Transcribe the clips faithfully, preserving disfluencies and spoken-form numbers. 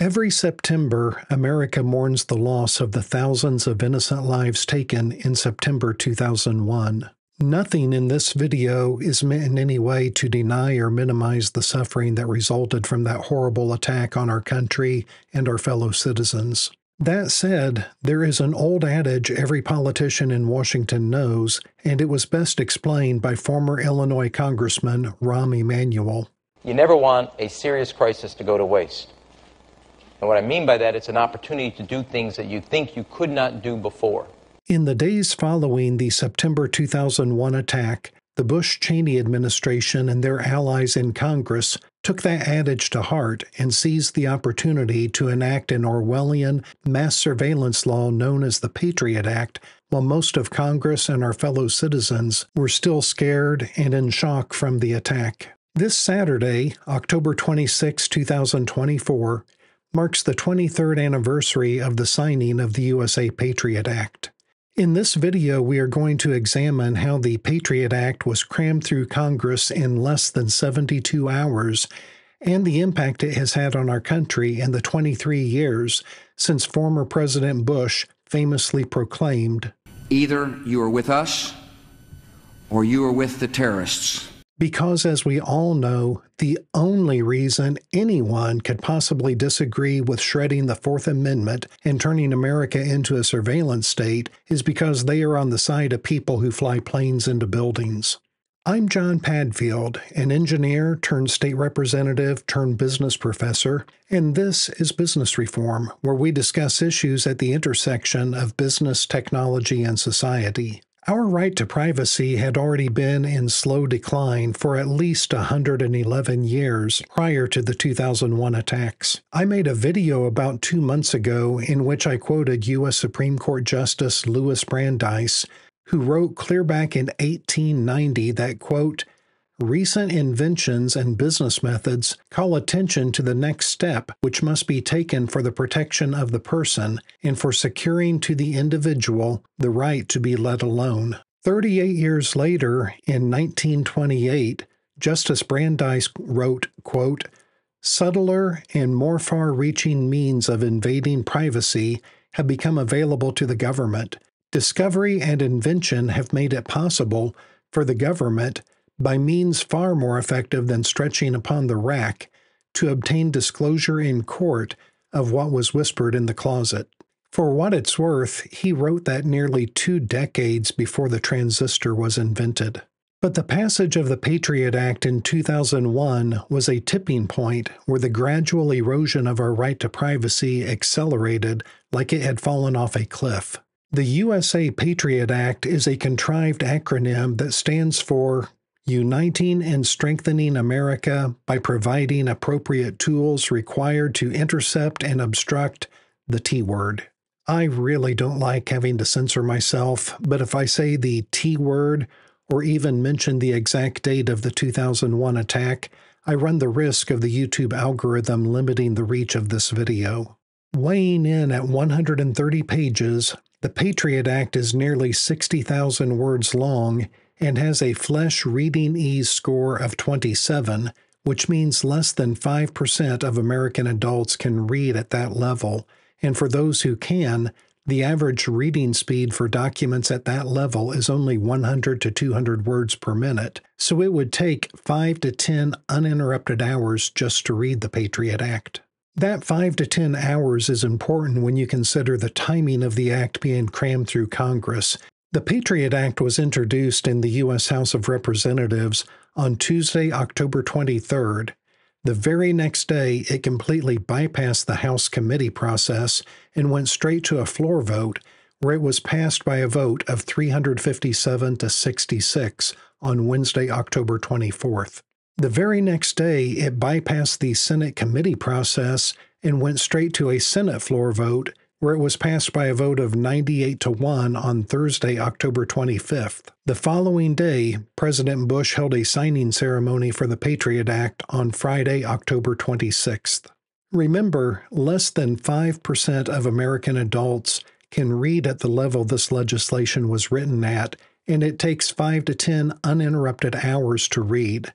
Every September, America mourns the loss of the thousands of innocent lives taken in September two thousand one. Nothing in this video is meant in any way to deny or minimize the suffering that resulted from that horrible attack on our country and our fellow citizens. That said, there is an old adage every politician in Washington knows, and it was best explained by former Illinois Congressman Rahm Emanuel. You never want a serious crisis to go to waste. And what I mean by that, it's an opportunity to do things that you think you could not do before. In the days following the September two thousand one attack, the Bush-Cheney administration and their allies in Congress took that adage to heart and seized the opportunity to enact an Orwellian mass surveillance law known as the Patriot Act, while most of Congress and our fellow citizens were still scared and in shock from the attack. This Saturday, October twenty-sixth, two thousand twenty-four, marks the twenty-third anniversary of the signing of the U S A Patriot Act. In this video, we are going to examine how the Patriot Act was crammed through Congress in less than seventy-two hours and the impact it has had on our country in the twenty-three years since former President Bush famously proclaimed, "Either you are with us or you are with the terrorists." Because, as we all know, the only reason anyone could possibly disagree with shredding the Fourth Amendment and turning America into a surveillance state is because they are on the side of people who fly planes into buildings. I'm John Padfield, an engineer turned state representative turned business professor, and this is Business Reform, where we discuss issues at the intersection of business, technology, and society. Our right to privacy had already been in slow decline for at least one hundred eleven years prior to the two thousand one attacks. I made a video about two months ago in which I quoted U S Supreme Court Justice Louis Brandeis, who wrote clear back in eighteen ninety that, quote, "Recent inventions and business methods call attention to the next step which must be taken for the protection of the person and for securing to the individual the right to be let alone." thirty-eight years later, in nineteen twenty-eight, Justice Brandeis wrote, quote, "Subtler and more far-reaching means of invading privacy have become available to the government. Discovery and invention have made it possible for the government, by means far more effective than stretching upon the rack, to obtain disclosure in court of what was whispered in the closet." For what it's worth, he wrote that nearly two decades before the transistor was invented. But the passage of the Patriot Act in two thousand one was a tipping point where the gradual erosion of our right to privacy accelerated like it had fallen off a cliff. The U S A Patriot Act is a contrived acronym that stands for Uniting and Strengthening America by Providing Appropriate Tools Required to Intercept and Obstruct the T-word. I really don't like having to censor myself, but if I say the T-word or even mention the exact date of the two thousand one attack, I run the risk of the YouTube algorithm limiting the reach of this video. Weighing in at one hundred thirty pages, the Patriot Act is nearly sixty thousand words long and has a flesh reading ease score of twenty-seven, which means less than five percent of American adults can read at that level, and for those who can, the average reading speed for documents at that level is only one hundred to two hundred words per minute, so it would take five to ten uninterrupted hours just to read the Patriot Act. That five to ten hours is important when you consider the timing of the act being crammed through Congress. The Patriot Act was introduced in the U S House of Representatives on Tuesday, October twenty-third. The very next day, it completely bypassed the House committee process and went straight to a floor vote, where it was passed by a vote of three hundred fifty-seven to sixty-six on Wednesday, October twenty-fourth. The very next day, it bypassed the Senate committee process and went straight to a Senate floor vote, where it was passed by a vote of ninety-eight to one on Thursday, October twenty-fifth. The following day, President Bush held a signing ceremony for the Patriot Act on Friday, October twenty-sixth. Remember, less than five percent of American adults can read at the level this legislation was written at, and it takes five to ten uninterrupted hours to read.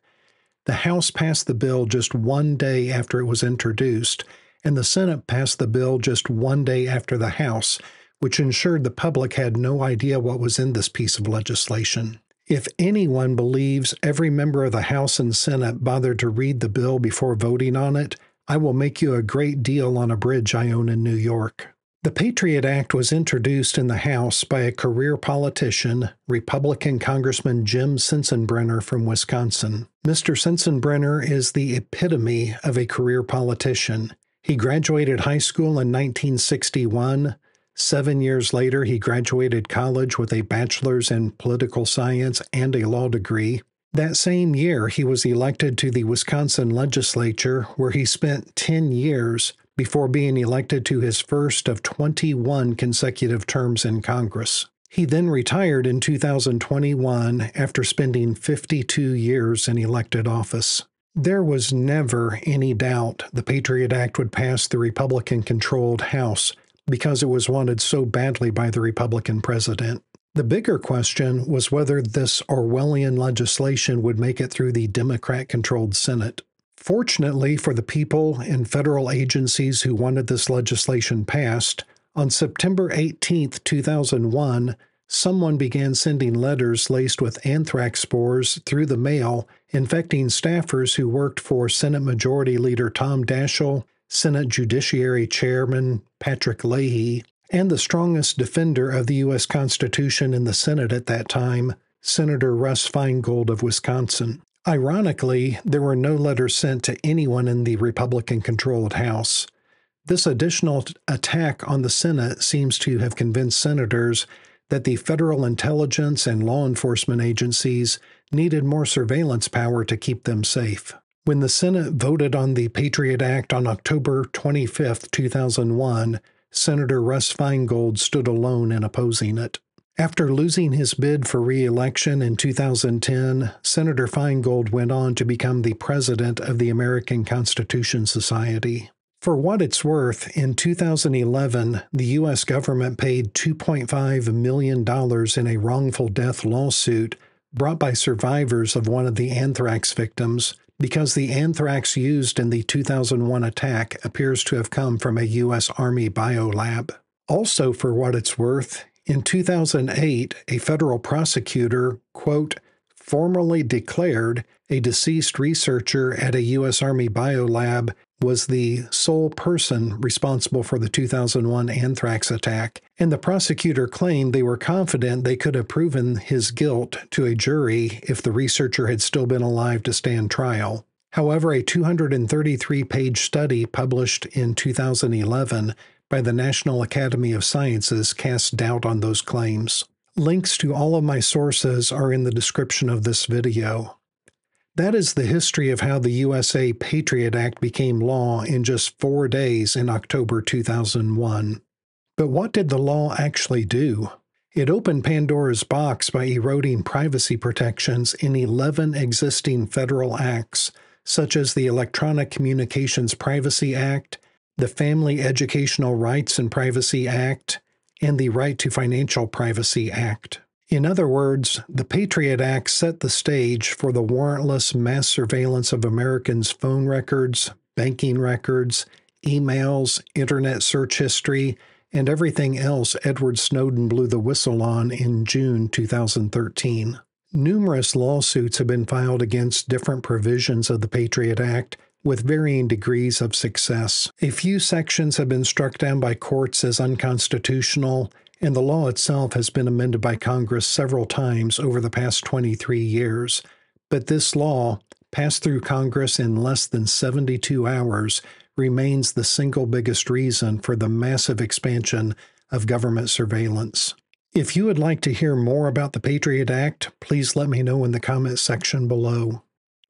The House passed the bill just one day after it was introduced, and the Senate passed the bill just one day after the House, which ensured the public had no idea what was in this piece of legislation. If anyone believes every member of the House and Senate bothered to read the bill before voting on it, I will make you a great deal on a bridge I own in New York. The Patriot Act was introduced in the House by a career politician, Republican Congressman Jim Sensenbrenner from Wisconsin. Mister Sensenbrenner is the epitome of a career politician. He graduated high school in nineteen sixty-one. Seven years later, he graduated college with a bachelor's in political science and a law degree. That same year, he was elected to the Wisconsin legislature, where he spent ten years before being elected to his first of twenty-one consecutive terms in Congress. He then retired in two thousand twenty-one after spending fifty-two years in elected office. There was never any doubt the Patriot Act would pass the Republican-controlled House because it was wanted so badly by the Republican president. The bigger question was whether this Orwellian legislation would make it through the Democrat-controlled Senate. Fortunately for the people and federal agencies who wanted this legislation passed, on September eighteenth, two thousand one, someone began sending letters laced with anthrax spores through the mail, infecting staffers who worked for Senate Majority Leader Tom Daschle, Senate Judiciary Chairman Patrick Leahy, and the strongest defender of the U S Constitution in the Senate at that time, Senator Russ Feingold of Wisconsin. Ironically, there were no letters sent to anyone in the Republican-controlled House. This additional attack on the Senate seems to have convinced senators that the federal intelligence and law enforcement agencies needed more surveillance power to keep them safe. When the Senate voted on the Patriot Act on October twenty-fifth, two thousand one, Senator Russ Feingold stood alone in opposing it. After losing his bid for re-election in two thousand ten, Senator Feingold went on to become the president of the American Constitution Society. For what it's worth, in two thousand eleven, the U S government paid two point five million dollars in a wrongful death lawsuit brought by survivors of one of the anthrax victims because the anthrax used in the two thousand one attack appears to have come from a U S Army biolab. Also, for what it's worth, in two thousand eight, a federal prosecutor, quote, formally declared a deceased researcher at a U S Army biolab was the sole person responsible for the two thousand one anthrax attack, and the prosecutor claimed they were confident they could have proven his guilt to a jury if the researcher had still been alive to stand trial. However, a two hundred thirty-three page study published in two thousand eleven by the National Academy of Sciences casts doubt on those claims. Links to all of my sources are in the description of this video. That is the history of how the U S A Patriot Act became law in just four days in October two thousand one. But what did the law actually do? It opened Pandora's box by eroding privacy protections in eleven existing federal acts, such as the Electronic Communications Privacy Act, the Family Educational Rights and Privacy Act, and the Right to Financial Privacy Act. In other words, the Patriot Act set the stage for the warrantless mass surveillance of Americans' phone records, banking records, emails, internet search history, and everything else Edward Snowden blew the whistle on in June two thousand thirteen. Numerous lawsuits have been filed against different provisions of the Patriot Act, with varying degrees of success. A few sections have been struck down by courts as unconstitutional, and the law itself has been amended by Congress several times over the past twenty-three years. But this law, passed through Congress in less than seventy-two hours, remains the single biggest reason for the massive expansion of government surveillance. If you would like to hear more about the Patriot Act, please let me know in the comments section below.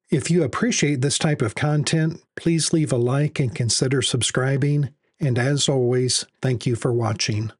If you appreciate this type of content, please leave a like and consider subscribing. And as always, thank you for watching.